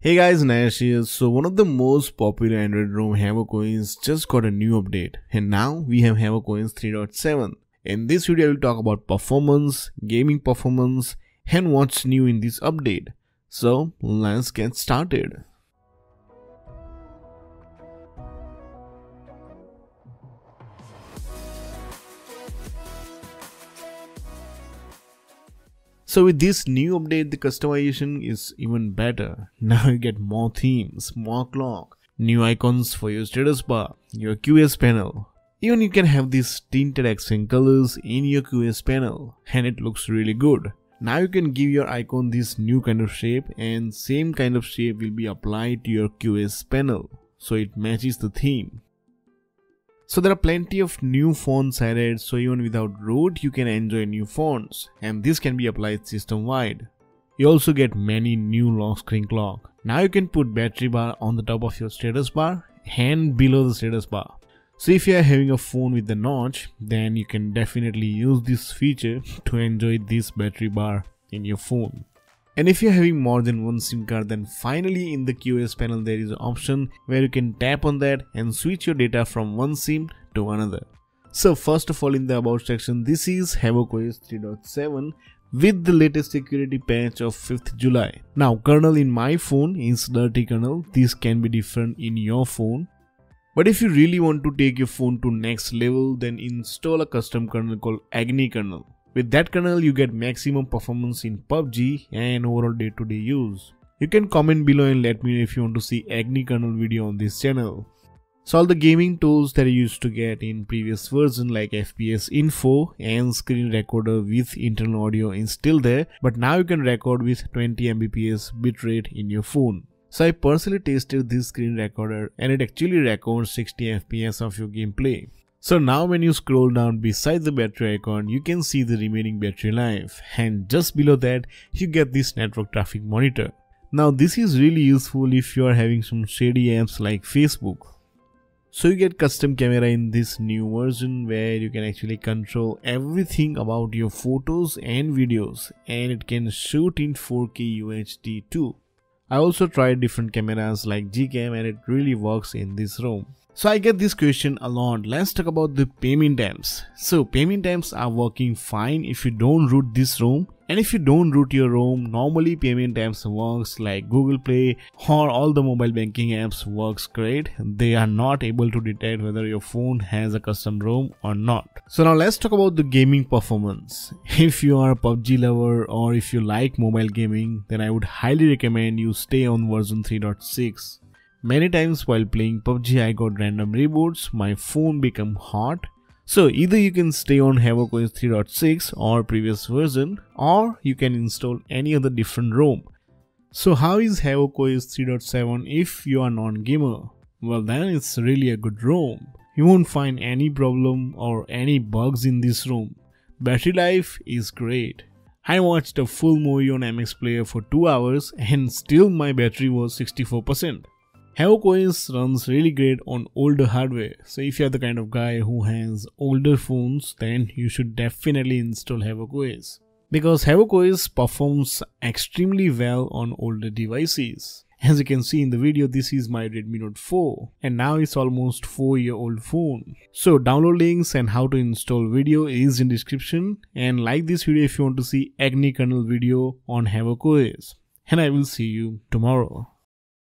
Hey guys, Nayash here. So one of the most popular Android ROM Havoc OS just got a new update and now we have Havoc OS 3.7. In this video I will talk about performance, gaming performance and what's new in this update. So let's get started. So with this new update, the customization is even better. Now you get more themes, more clock, new icons for your status bar, your QS panel. Even you can have these tinted accent colors in your QS panel and it looks really good. Now you can give your icon this new kind of shape and same kind of shape will be applied to your QS panel so it matches the theme. So there are plenty of new fonts added, so even without root you can enjoy new fonts and this can be applied system wide. You also get many new lock screen clock. Now you can put battery bar on the top of your status bar and below the status bar. So if you are having a phone with the notch, then you can definitely use this feature to enjoy this battery bar in your phone. And if you're having more than one SIM card, then finally in the QoS panel there is an option where you can tap on that and switch your data from one SIM to another. So first of all, in the about section, this is Havoc OS 3.7 with the latest security patch of 5th July. Now kernel in my phone is dirty kernel. This can be different in your phone. But if you really want to take your phone to next level, then install a custom kernel called Agni kernel. With that kernel you get maximum performance in PUBG and overall day-to-day use. You can comment below and let me know if you want to see Agni kernel video on this channel. So all the gaming tools that I used to get in previous version like FPS info and screen recorder with internal audio is still there, but now you can record with 20 Mbps bitrate in your phone. So I personally tested this screen recorder and it actually records 60 FPS of your gameplay. So now when you scroll down beside the battery icon, you can see the remaining battery life and just below that you get this network traffic monitor. Now this is really useful if you are having some shady apps like Facebook. So you get custom camera in this new version where you can actually control everything about your photos and videos and it can shoot in 4K UHD too. I also tried different cameras like GCam and it really works in this ROM. So I get this question a lot. Let's talk about the payment apps. So payment apps are working fine if you don't root this ROM, and if you don't root your ROM, normally payment apps works like Google Play or all the mobile banking apps works great. They are not able to detect whether your phone has a custom ROM or not. So now let's talk about the gaming performance. If you are a PUBG lover or if you like mobile gaming, then I would highly recommend you stay on version 3.6. Many times while playing PUBG I got random reboots, my phone became hot. So either you can stay on Havoc OS 3.6 or previous version, or you can install any other different ROM. So how is Havoc OS 3.7 if you are non-gamer? Well, then it's really a good ROM. You won't find any problem or any bugs in this ROM. Battery life is great. I watched a full movie on MX Player for 2 hours and still my battery was 64%. Havoc OS runs really great on older hardware, so if you are the kind of guy who has older phones, then you should definitely install Havoc OS. Because Havoc OS performs extremely well on older devices. As you can see in the video, this is my Redmi Note 4 and now it's almost 4-year-old phone. So download links and how to install video is in description, and like this video if you want to see Agni kernel video on Havoc OS. And I will see you tomorrow.